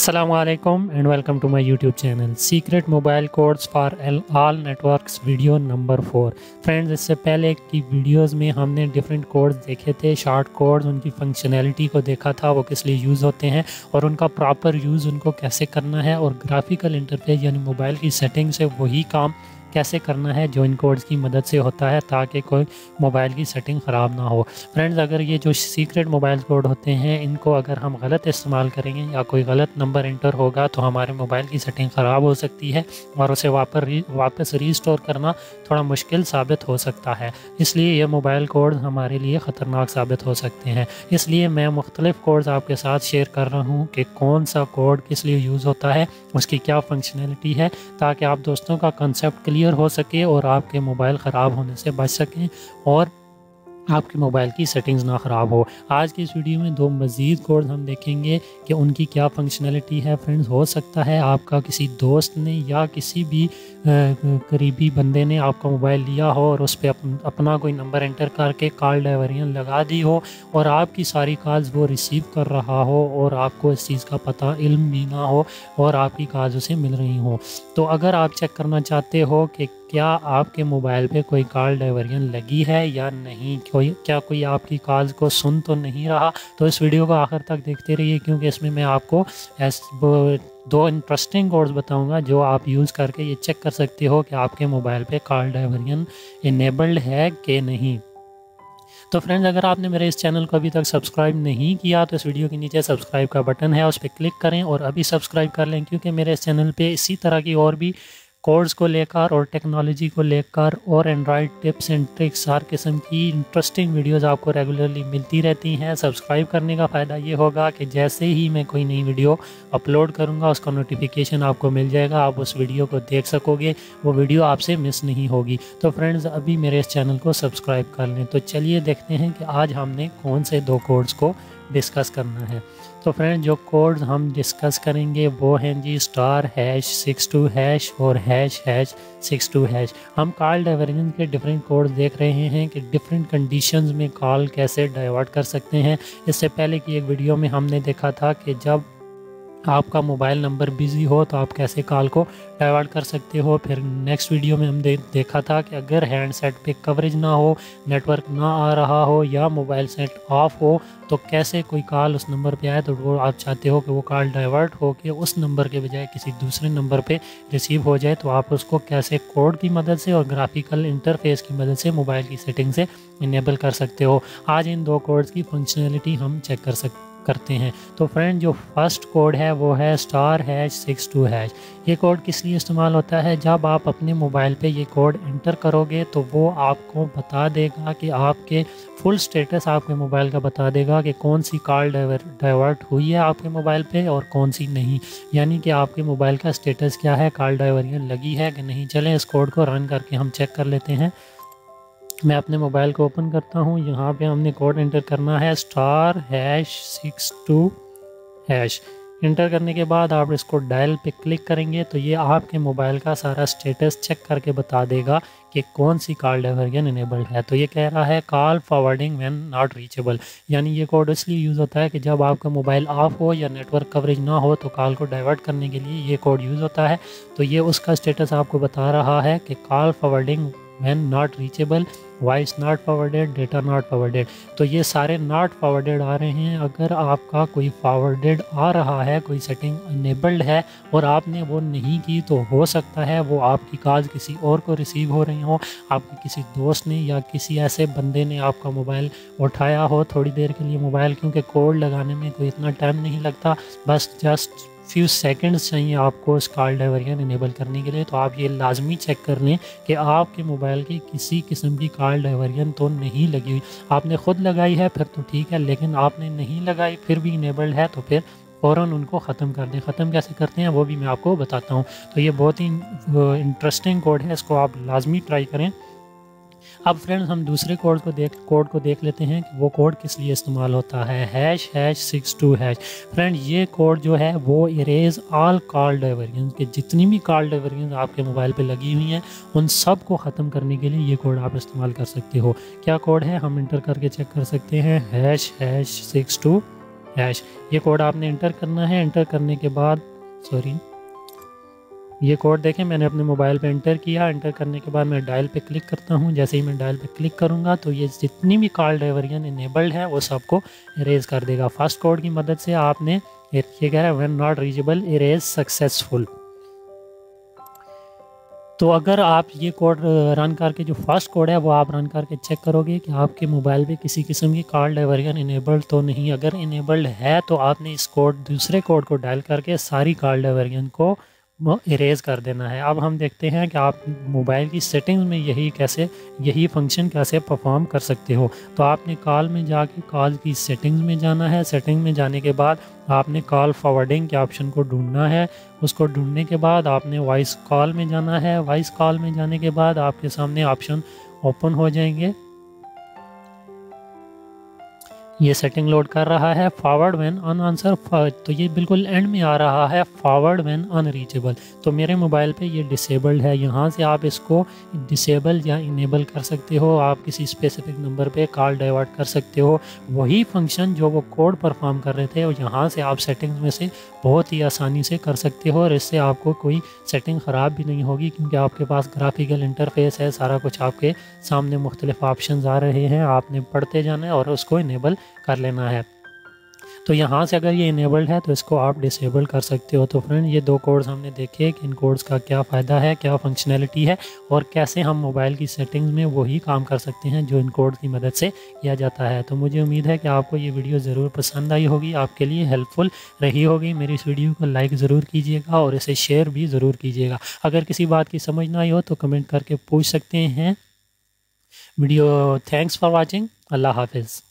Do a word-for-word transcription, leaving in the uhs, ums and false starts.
Assalamualaikum and welcome to my YouTube channel Secret Mobile Codes for All Networks video number four. Friends, इससे पहले की videos में हमने different codes देखे थे, शॉर्ट कोड्स, उनकी फंक्शनैलिटी को देखा था, वो किस लिए यूज़ होते हैं और उनका प्रॉपर यूज़ उनको कैसे करना है, और ग्राफिकल इंटरफेस यानी मोबाइल की सेटिंग से वही काम कैसे करना है जो इन कोड्स की मदद से होता है ताकि कोई मोबाइल की सेटिंग ख़राब ना हो। फ्रेंड्स, अगर ये जो सीक्रेट मोबाइल कोड होते हैं इनको अगर हम गलत इस्तेमाल करेंगे या कोई गलत नंबर इंटर होगा तो हमारे मोबाइल की सेटिंग ख़राब हो सकती है और उसे वापस वापस रीस्टोर करना थोड़ा मुश्किल साबित हो सकता है। इसलिए ये मोबाइल कोड हमारे लिए ख़तरनाक साबित हो सकते हैं। इसलिए मैं मुख्तलिफ़ कोड्स आपके साथ शेयर कर रहा हूँ कि कौन सा कोड किस लिए यूज़ होता है, उसकी क्या फंक्शनैलिटी है, ताकि आप दोस्तों का कंसेप्ट हो सके और आपके मोबाइल ख़राब होने से बच सकें और आपके मोबाइल की सेटिंग्स ना ख़राब हो। आज की इस वीडियो में दो मज़ीद कोड्स हम देखेंगे कि उनकी क्या फंक्शनैलिटी है। फ्रेंड्स, हो सकता है आपका किसी दोस्त ने या किसी भी करीबी बंदे ने आपका मोबाइल लिया हो और उस पर अप, अपना कोई नंबर एंटर करके कॉल डायवर्जन लगा दी हो और आपकी सारी कॉल्स वो रिसीव कर रहा हो और आपको इस चीज़ का पता इल्म भी ना हो और आपकी कॉल्स उसे मिल रही हो। तो अगर आप चेक करना चाहते हो कि क्या आपके मोबाइल पे कोई कॉल डायवर्जन लगी है या नहीं, कोई क्या कोई आपकी कॉल को सुन तो नहीं रहा, तो इस वीडियो को आखिर तक देखते रहिए क्योंकि इसमें मैं आपको एस दो इंटरेस्टिंग कोड्स बताऊंगा जो आप यूज़ करके ये चेक कर सकते हो कि आपके मोबाइल पे कॉल डायवर्जन इनेबल्ड है कि नहीं। तो फ्रेंड्स, अगर आपने मेरे इस चैनल को अभी तक सब्सक्राइब नहीं किया तो इस वीडियो के नीचे सब्सक्राइब का बटन है, उस पर क्लिक करें और अभी सब्सक्राइब कर लें क्योंकि मेरे इस चैनल पर इसी तरह की और भी कोड्स को लेकर और टेक्नोलॉजी को लेकर और एंड्रॉयड टिप्स एंड ट्रिक्स हर किस्म की इंटरेस्टिंग वीडियोस आपको रेगुलरली मिलती रहती हैं। सब्सक्राइब करने का फ़ायदा ये होगा कि जैसे ही मैं कोई नई वीडियो अपलोड करूंगा उसका नोटिफिकेशन आपको मिल जाएगा, आप उस वीडियो को देख सकोगे, वो वीडियो आपसे मिस नहीं होगी। तो फ्रेंड्स, अभी मेरे इस चैनल को सब्सक्राइब कर लें। तो चलिए देखते हैं कि आज हमने कौन से दो कोड्स को डिस्कस करना है। तो फ्रेंड्स, जो कोड्स हम डिस्कस करेंगे वो हैं जी star hash six two hash और hash hash six two hash. हम कॉल डाइवर्जन के डिफरेंट कोड्स देख रहे हैं कि डिफरेंट कंडीशंस में कॉल कैसे डाइवर्ट कर सकते हैं। इससे पहले की एक वीडियो में हमने देखा था कि जब आपका मोबाइल नंबर बिजी हो तो आप कैसे कॉल को डाइवर्ट कर सकते हो। फिर नेक्स्ट वीडियो में हमने देखा था कि अगर हैंडसेट पे कवरेज ना हो, नेटवर्क ना आ रहा हो या मोबाइल सेट ऑफ हो तो कैसे कोई कॉल उस नंबर पे आए तो वो आप चाहते हो कि वो कॉल डाइवर्ट हो के उस नंबर के बजाय किसी दूसरे नंबर पे रिसीव हो जाए, तो आप उसको कैसे कोड की मदद से और ग्राफिकल इंटरफेस की मदद से मोबाइल की सेटिंग से इनेबल कर सकते हो। आज इन दो कोड्स की फंक्शनैलिटी हम चेक कर सकते करते हैं। तो फ्रेंड, जो फर्स्ट कोड है वो है star hash six two hash. ये कोड किस लिए इस्तेमाल होता है? जब आप अपने मोबाइल पे ये कोड एंटर करोगे तो वो आपको बता देगा कि आपके फुल स्टेटस आपके मोबाइल का बता देगा कि कौन सी कॉल डाइवर्ट हुई है आपके मोबाइल पे और कौन सी नहीं, यानी कि आपके मोबाइल का स्टेटस क्या है, कॉल डाइवर्जन लगी है कि नहीं। चलें इस कोड को रन करके हम चेक कर लेते हैं। मैं अपने मोबाइल को ओपन करता हूं। यहाँ पे हमने कोड एंटर करना है star hash six two hash. Enter करने के बाद आप इसको डायल पे क्लिक करेंगे तो ये आपके मोबाइल का सारा स्टेटस चेक करके बता देगा कि कौन सी कॉल डाइवर्जन इनेबल्ड है। तो ये कह रहा है call forwarding when not reachable, यानी ये कोड इसलिए यूज़ होता है कि जब आपका मोबाइल ऑफ हो या नेटवर्क कवरेज ना हो तो कॉल को डाइवर्ट करने के लिए ये कोड यूज़ होता है। तो ये उसका स्टेटस आपको बता रहा है कि call forwarding when not reachable, voice not forwarded, data not forwarded. तो ये सारे नॉट फॉरवर्डेड आ रहे हैं। अगर आपका कोई फॉरवर्डेड आ रहा है, कोई सेटिंग इनेबल्ड है और आपने वो नहीं की, तो हो सकता है वो आपकी कॉल किसी और को रिसीव हो रही हो, आपके किसी दोस्त ने या किसी ऐसे बंदे ने आपका मोबाइल उठाया हो थोड़ी देर के लिए मोबाइल, क्योंकि कोड लगाने में कोई इतना टाइम नहीं लगता, बस जस्ट फ्यू सेकंड्स चाहिए आपको इस कॉल डाइवर्जन इनेबल करने के लिए। तो आप ये लाजमी चेक कर लें कि आपके मोबाइल की किसी किस्म की कॉल डाइवर्जन तो नहीं लगी हुई। आपने खुद लगाई है फिर तो ठीक है, लेकिन आपने नहीं लगाई फिर भी इनेबल्ड है तो फिर फ़ौरन उनको ख़त्म कर दें। ख़त्म कैसे करते हैं वो भी मैं आपको बताता हूँ। तो ये बहुत ही इंटरेस्टिंग कोड है, इसको आप लाजमी ट्राई करें। अब फ्रेंड्स, हम दूसरे कोड को देख कोड को देख लेते हैं कि वो कोड किस लिए इस्तेमाल होता है, hash hash six two hash. Friend, ये कोड जो है वो इरेज ऑल कॉल डाइवर्जन के जितनी भी कॉल डाइवर्जन आपके मोबाइल पे लगी हुई हैं उन सब को ख़त्म करने के लिए ये कोड आप इस्तेमाल कर सकते हो। क्या कोड है, हम इंटर करके चेक कर सकते हैं, hash hash six two hash. ये कोड आपने एंटर करना है। एंटर करने के बाद सॉरी ये कोड देखें मैंने अपने मोबाइल पे एंटर किया। एंटर करने के बाद मैं डायल पे क्लिक करता हूँ। जैसे ही मैं डायल पे क्लिक करूँगा तो ये जितनी भी कॉल डाइवर्जन इनेबल्ड है वो सबको इरेज कर देगा। फर्स्ट कोड की मदद से आपने ये कह रहा है when not reachable erase successful. तो अगर आप ये कोड रन करके जो फर्स्ट कोड है वो आप रन करके चेक करोगे कि आपके मोबाइल पे किसी किस्म की कॉल डाइवर्जन इनेबल्ड तो नहीं। अगर इनेबल्ड है तो आपने इस कोड दूसरे कोड को डायल करके सारी कॉल डाइवर्जन को इरेज कर देना है। अब हम देखते हैं कि आप मोबाइल की सेटिंग्स में यही कैसे यही फंक्शन कैसे परफॉर्म कर सकते हो। तो आपने कॉल में जाके कॉल की सेटिंग्स में जाना है। सेटिंग में जाने के बाद आपने कॉल फॉरवर्डिंग के ऑप्शन को ढूंढना है। उसको ढूंढने के बाद आपने वॉइस कॉल में जाना है। वॉइस कॉल में जाने के बाद आपके सामने ऑप्शन ओपन हो जाएंगे। ये सेटिंग लोड कर रहा है। फॉरवर्ड व्हेन अन आंसर, तो ये बिल्कुल एंड में आ रहा है फॉरवर्ड व्हेन अनरीचेबल। तो मेरे मोबाइल पे ये डिसेबल्ड है। यहाँ से आप इसको डिसेबल या इनेबल कर सकते हो। आप किसी स्पेसिफिक नंबर पे कॉल डाइवर्ट कर सकते हो। वही फंक्शन जो वो कोड परफॉर्म कर रहे थे और यहाँ से आप सेटिंग्स में से बहुत ही आसानी से कर सकते हो और इससे आपको कोई सेटिंग ख़राब भी नहीं होगी क्योंकि आपके पास ग्राफिकल इंटरफेस है। सारा कुछ आपके सामने मुख्तलिफ ऑप्शन आ रहे हैं। आपने पढ़ते जाना है और उसको इनेबल कर लेना है। तो यहाँ से अगर ये इनेबल्ड है तो इसको आप डिसेबल कर सकते हो। तो फ्रेंड ये दो कोड्स हमने देखे कि इन कोड्स का क्या फ़ायदा है, क्या फंक्शनैलिटी है और कैसे हम मोबाइल की सेटिंग्स में वही काम कर सकते हैं जो इन कोड्स की मदद से किया जाता है। तो मुझे उम्मीद है कि आपको ये वीडियो ज़रूर पसंद आई होगी, आपके लिए हेल्पफुल रही होगी। मेरी इस वीडियो को लाइक ज़रूर कीजिएगा और इसे शेयर भी ज़रूर कीजिएगा। अगर किसी बात की समझ ना आई हो तो कमेंट करके पूछ सकते हैं। Video thanks for watching. अल्लाह हाफिज़।